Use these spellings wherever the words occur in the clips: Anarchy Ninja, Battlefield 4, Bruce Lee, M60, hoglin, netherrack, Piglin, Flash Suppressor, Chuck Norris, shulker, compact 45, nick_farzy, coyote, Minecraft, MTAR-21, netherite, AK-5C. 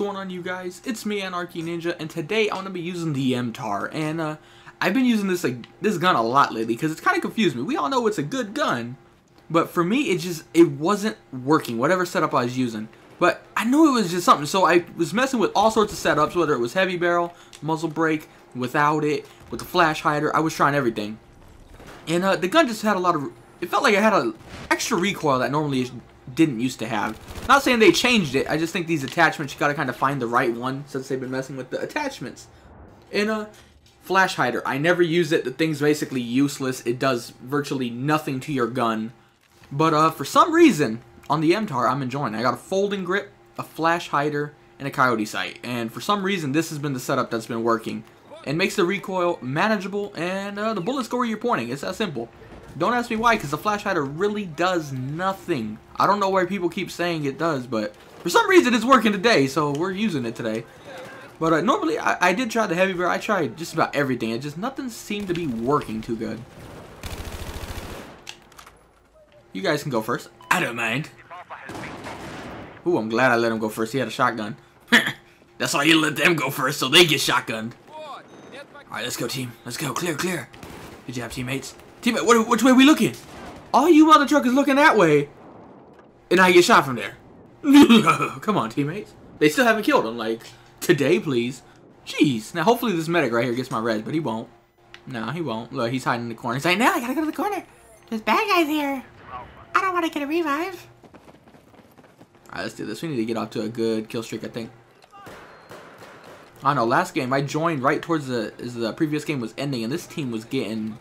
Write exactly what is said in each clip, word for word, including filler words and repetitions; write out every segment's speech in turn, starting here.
going on, you guys? It's me, Anarchy Ninja, and today I'm gonna be using the M TAR, and uh, I've been using this like this gun a lot lately because it's kind of confused me. We all know it's a good gun, but for me, it just it wasn't working. Whatever setup I was using, but I knew it was just something. So I was messing with all sorts of setups, whether it was heavy barrel, muzzle brake, without it, with the flash hider. I was trying everything, and uh, the gun just had a lot of. It felt like I had an extra recoil that normally is. Didn't used to have. Not saying they changed it, I just think these attachments, you gotta kind of find the right one since they've been messing with the attachments. And a flash hider, I never use it. The thing's basically useless. It does virtually nothing to your gun. But uh, for some reason, on the M TAR, I'm enjoying it. I got a folding grip, a flash hider, and a coyote sight. And for some reason, this has been the setup that's been working. It makes the recoil manageable, and uh, the bullets go where you're pointing. It's that simple. Don't ask me why, because the flash hider really does nothing. I don't know why people keep saying it does, but for some reason it's working today, so we're using it today. But uh, normally, I, I did try the heavy barrel. I tried just about everything. It just nothing seemed to be working too good. You guys can go first. I don't mind. Ooh, I'm glad I let him go first. He had a shotgun. That's why you let them go first, so they get shotgunned. All right, let's go, team. Let's go. Clear, clear. Good job, teammates. Teammate, what, which way are we looking? All you mother truckers looking that way, and I get shot from there. Come on, teammates. They still haven't killed him. Like, today, please. Jeez. Now, hopefully this medic right here gets my res, but he won't. No, he won't. Look, he's hiding in the corner. He's like, no, I gotta go to the corner. There's bad guys here. I don't want to get a revive. All right, let's do this. We need to get off to a good kill streak, I think. I know, last game, I joined right towards the, as the previous game was ending, and this team was getting...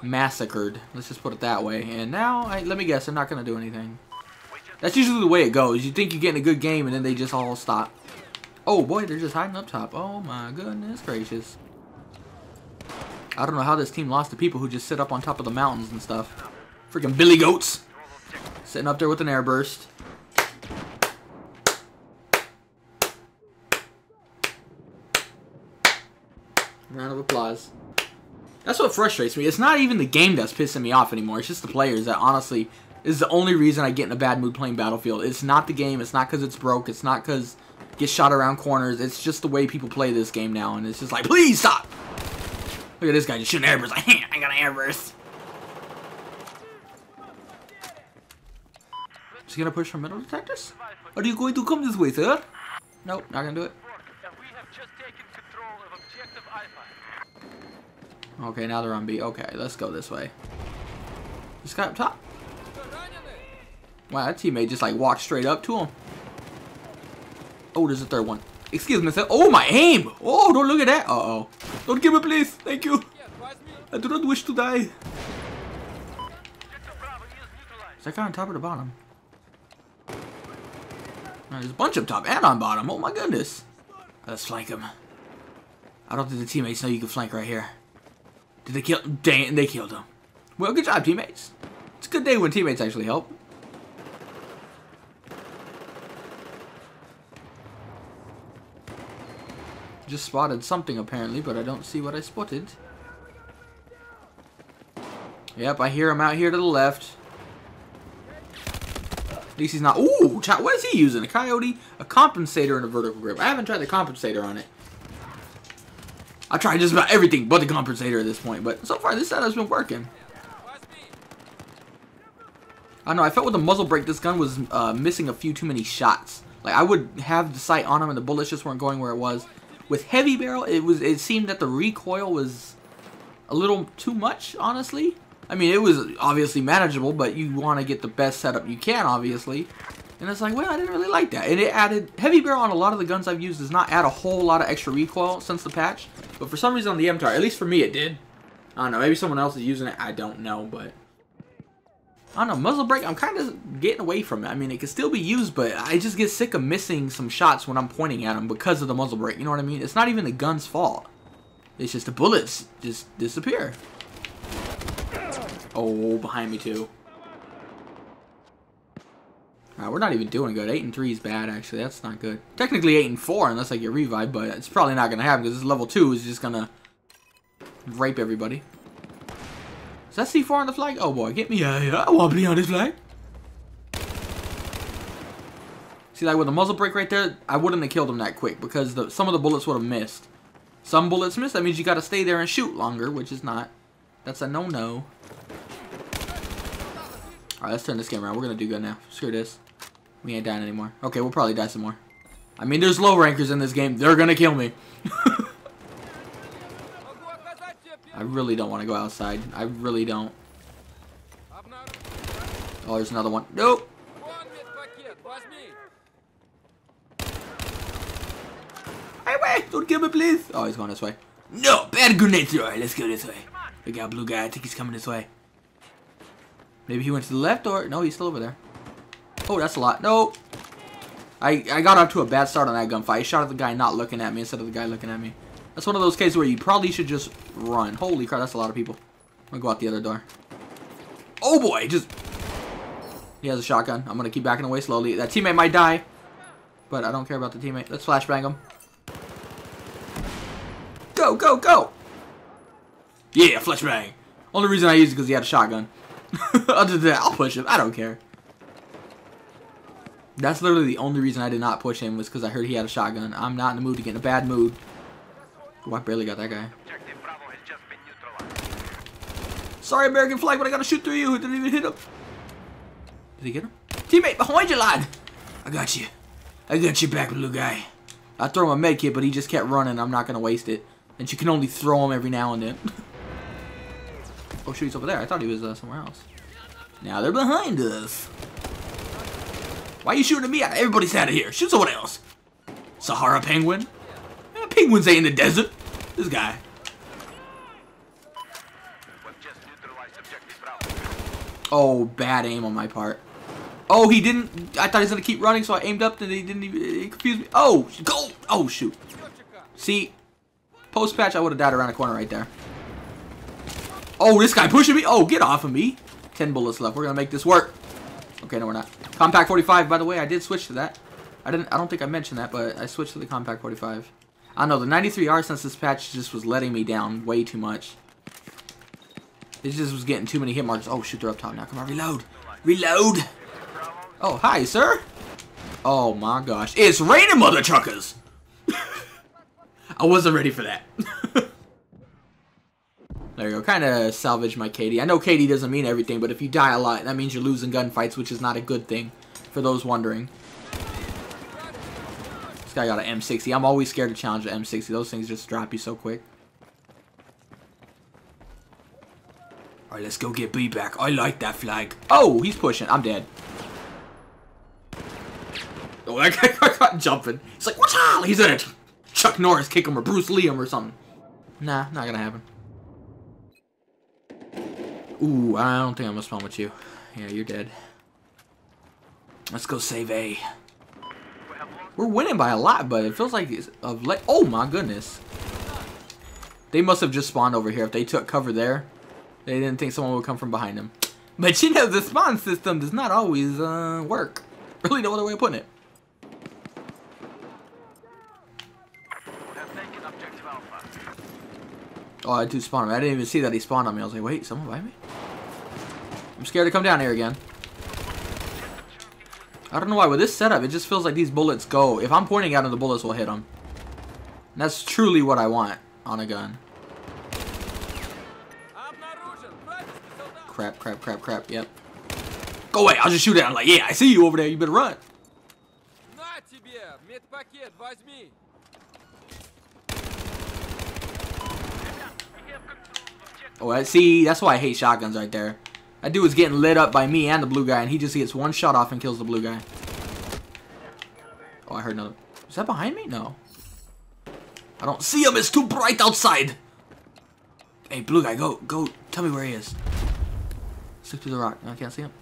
massacred. Let's just put it that way. And now, I, let me guess, they're not going to do anything. That's usually the way it goes. You think you're getting a good game, and then they just all stop. Oh, boy, they're just hiding up top. Oh, my goodness gracious. I don't know how this team lost to people who just sit up on top of the mountains and stuff. Freaking billy goats. Sitting up there with an air burst. Round of applause. That's what frustrates me. It's not even the game that's pissing me off anymore. It's just the players that honestly is the only reason I get in a bad mood playing Battlefield. It's not the game. It's not because it's broke. It's not because get shot around corners. It's just the way people play this game now. And it's just like, please stop. Look at this guy just shooting airbursts. Like, hey, I got an airburst. Is he going to push for metal detectors? Are you going to come this way, sir? Nope, not going to do it. Okay, now they're on B. Okay, let's go this way. This guy up top. Wow, that teammate just like walked straight up to him. Oh, there's a third one. Excuse me, sir. Oh, my aim. Oh, don't look at that. Uh-oh. Don't kill me, please. Thank you. I do not wish to die. Is that guy on top or the bottom? There's a bunch up top and on bottom. Oh, my goodness. Let's flank him. I don't think the teammates know you can flank right here. Did they kill him? Dang it, they killed him. Well, good job, teammates. It's a good day when teammates actually help. Just spotted something, apparently, but I don't see what I spotted. Yep, I hear him out here to the left. At least he's not... Ooh, what is he using? A coyote, a compensator, and a vertical grip. I haven't tried the compensator on it. I tried just about everything but the compensator at this point, but so far this setup's been working. I know, I felt with the muzzle brake, this gun was uh, missing a few too many shots. Like, I would have the sight on him and the bullets just weren't going where it was. With heavy barrel, it was it seemed that the recoil was a little too much, honestly. I mean, it was obviously manageable, but you want to get the best setup you can, obviously. And it's like, well, I didn't really like that. And it added... Heavy barrel on a lot of the guns I've used does not add a whole lot of extra recoil since the patch. But for some reason on the M TAR, at least for me, it did. I don't know. Maybe someone else is using it. I don't know, but... I don't know. Muzzle brake, I'm kind of getting away from it. I mean, it can still be used, but I just get sick of missing some shots when I'm pointing at them because of the muzzle brake. You know what I mean? It's not even the gun's fault. It's just the bullets just disappear. Oh, behind me, too. Alright, we're not even doing good. eight and three is bad, actually. That's not good. Technically eight and four, unless I get revived, but it's probably not going to happen, because this level two is just going to rape everybody. Is that C four on the flag? Oh, boy. Get me out of here. I want to be on this flag. See, like with the muzzle brake right there, I wouldn't have killed him that quick because the, some of the bullets would have missed. Some bullets missed. That means you got to stay there and shoot longer, which is not. That's a no-no. All right, let's turn this game around. We're going to do good now. Screw this. We ain't dying anymore. Okay, we'll probably die some more. I mean, there's low rankers in this game. They're going to kill me. I really don't want to go outside. I really don't. Oh, there's another one. Nope. Hey, wait. Don't kill me, please. Oh, he's going this way. No. Bad grenades. All right, let's go this way. We got a blue guy. I think he's coming this way. Maybe he went to the left or... No, he's still over there. Oh, that's a lot. No. I, I got off to a bad start on that gunfight. I shot at the guy not looking at me instead of the guy looking at me. That's one of those cases where you probably should just run. Holy crap, that's a lot of people. I'm going to go out the other door. Oh, boy. Just... He has a shotgun. I'm going to keep backing away slowly. That teammate might die, but I don't care about the teammate. Let's flashbang him. Go, go, go. Yeah, flashbang. Only reason I used it because he had a shotgun. Other than that, I'll push him. I don't care. That's literally the only reason I did not push him was because I heard he had a shotgun. I'm not in the mood to get in a bad mood. Oh, I barely got that guy. Sorry, American flag, but I got to shoot through you. It didn't even hit him. Did he get him? Teammate, behind you, lad! I got you. I got you back, blue guy. I throw him a medkit, but he just kept running. I'm not going to waste it. And you can only throw him every now and then. Oh, shoot, he's over there. I thought he was uh, somewhere else. Now they're behind us. Why are you shooting at me? Everybody's out of here. Shoot someone else. Sahara penguin? Eh, penguins ain't in the desert. This guy. Oh, bad aim on my part. Oh, he didn't. I thought he was going to keep running, so I aimed up, and he didn't even. He confused me. Oh, go. Oh, shoot. See, post patch, I would have died around the corner right there. Oh, this guy pushing me. Oh, get off of me. ten bullets left. We're going to make this work. Okay, no, we're not. Compact forty-five, by the way, I did switch to that. I didn't. I don't think I mentioned that, but I switched to the compact forty-five. I know, the ninety-three R since this patch just was letting me down way too much. It just was getting too many hit marks. Oh, shoot, they're up top now. Come on, reload. Reload. Oh, hi, sir. Oh, my gosh. It's raining, mother truckers. I wasn't ready for that. There you go. Kind of salvage my K D. I know K D doesn't mean everything, but if you die a lot, that means you're losing gunfights, which is not a good thing for those wondering. This guy got an M sixty. I'm always scared to challenge an M sixty. Those things just drop you so quick. All right, let's go get B back. I like that flag. Oh, he's pushing. I'm dead. Oh, that guy got, got jumping. He's like, what's up? He's gonna Chuck Norris kick him or Bruce Lee him or something. Nah, not gonna happen. Ooh, I don't think I'm gonna spawn with you. Yeah, you're dead. Let's go save A. We're winning by a lot, but it feels like it's of late. Oh my goodness. They must have just spawned over here. If they took cover there, they didn't think someone would come from behind them. But you know, the spawn system does not always uh, work. Really no other way of putting it. Oh, I do spawn him. I didn't even see that he spawned on me. I was like, wait, someone by me? I'm scared to come down here again. I don't know why. With this setup, it just feels like these bullets go. If I'm pointing at them, the bullets will hit them. And that's truly what I want on a gun. Crap, crap, crap, crap, yep. Go away, I'll just shoot it. I'm like, yeah, I see you over there, you better run. Oh, I see, that's why I hate shotguns right there. That dude is getting lit up by me and the blue guy, and he just gets one shot off and kills the blue guy. Oh, I heard another. Is that behind me? No. I don't see him, it's too bright outside. Hey, blue guy, go, go, tell me where he is. Stick to the rock. I can't see him.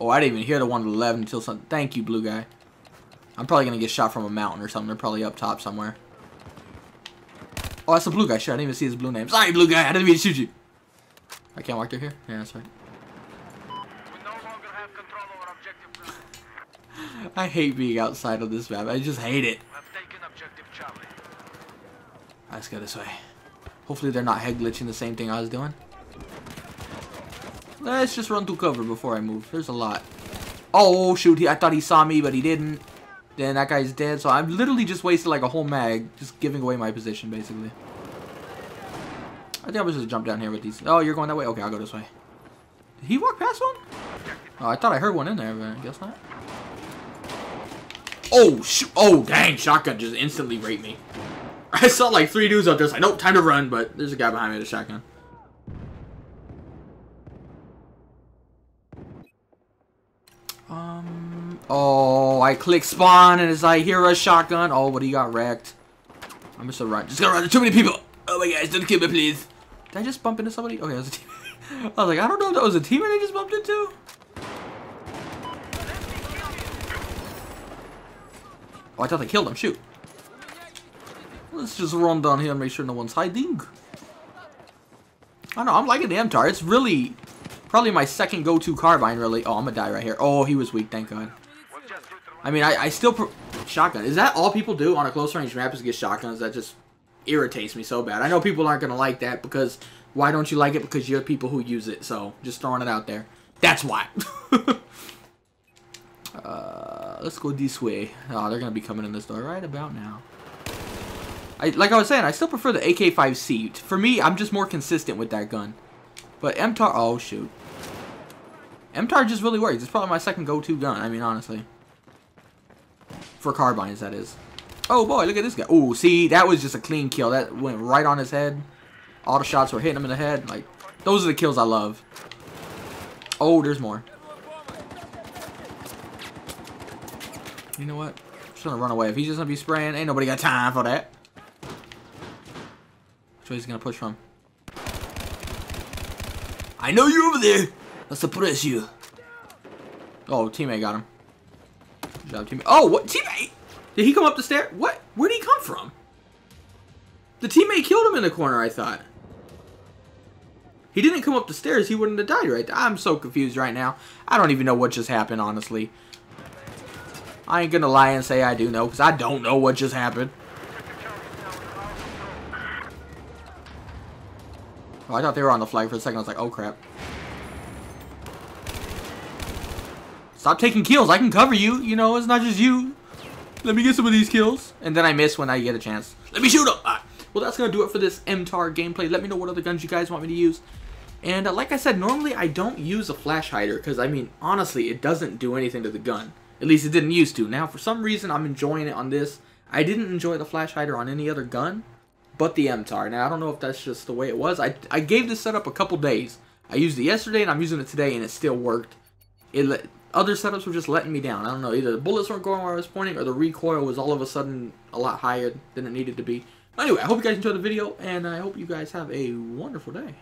Oh, I didn't even hear the one to the left until something. Thank you, blue guy. I'm probably going to get shot from a mountain or something. They're probably up top somewhere. Oh, that's a blue guy. Shit, I didn't even see his blue name. Sorry, blue guy. I didn't mean to shoot you. I can't walk through here? Yeah, that's right. We no longer have control over objective. I hate being outside of this map. I just hate it. I've taken objective Charlie. Let's go this way. Hopefully they're not head glitching the same thing I was doing. Let's just run through cover before I move. There's a lot. Oh, shoot, he, I thought he saw me, but he didn't. Then that guy's dead, so I've literally just wasted like a whole mag, just giving away my position, basically. I think I'm just gonna jump down here with these. Oh, you're going that way? Okay, I'll go this way. Did he walk past one? Oh, I thought I heard one in there, but I guess not. Oh, shoot. Oh, dang, shotgun just instantly raped me. I saw like three dudes up there, so I know time to run, but there's a guy behind me with a shotgun. Um, oh, I click spawn, and as I hear a shotgun, oh, what, he got wrecked. I'm just gonna run. Just gonna run. There's too many people. Oh my gosh, don't kill me, please. Did I just bump into somebody? Okay, that was a teammate. I was like, I don't know if that was a teammate I just bumped into. Oh, I thought they killed him. Shoot. Let's just run down here and make sure no one's hiding. I don't know. I'm liking the M TAR. It's really probably my second go-to carbine, really. Oh, I'm gonna die right here. Oh, he was weak. Thank God. I mean, I, I still... Pro shotgun. Is that all people do on a close-range map is get shotguns? That just irritates me so bad. I know people aren't gonna like that because... Why don't you like it? Because you're people who use it. So, just throwing it out there. That's why. uh, let's go this way. Oh, they're gonna be coming in this door right about now. I, like I was saying, I still prefer the A K five C. For me, I'm just more consistent with that gun. But M TAR, oh shoot. M TAR just really works. It's probably my second go-to gun, I mean, honestly. For carbines, that is. Oh boy, look at this guy. Oh, see, that was just a clean kill. That went right on his head. All the shots were hitting him in the head. Like, those are the kills I love. Oh, there's more. You know what? I'm just gonna run away. If he's just gonna be spraying, ain't nobody got time for that. He's gonna push from. I know you're over there. I'll suppress you. Oh, teammate got him. Good job, teammate. Oh, what teammate? Did he come up the stair? What? Where did he come from? The teammate killed him in the corner. I thought he didn't come up the stairs. He wouldn't have died right there. I'm so confused right now. I don't even know what just happened. Honestly, I ain't gonna lie and say I do know because I don't know what just happened. I thought they were on the flag for a second. I was like, oh, crap. Stop taking kills. I can cover you. You know, it's not just you. Let me get some of these kills. And then I miss when I get a chance. Let me shoot up. Right. Well, that's going to do it for this M TAR gameplay. Let me know what other guns you guys want me to use. And uh, like I said, normally I don't use a flash hider. Because, I mean, honestly, it doesn't do anything to the gun. At least it didn't used to. Now, for some reason, I'm enjoying it on this. I didn't enjoy the flash hider on any other gun. But the M TAR. Now, I don't know if that's just the way it was. I, I gave this setup a couple days. I used it yesterday, and I'm using it today, and it still worked. It let, other setups were just letting me down. I don't know. Either the bullets weren't going where I was pointing, or the recoil was all of a sudden a lot higher than it needed to be. Anyway, I hope you guys enjoyed the video, and I hope you guys have a wonderful day.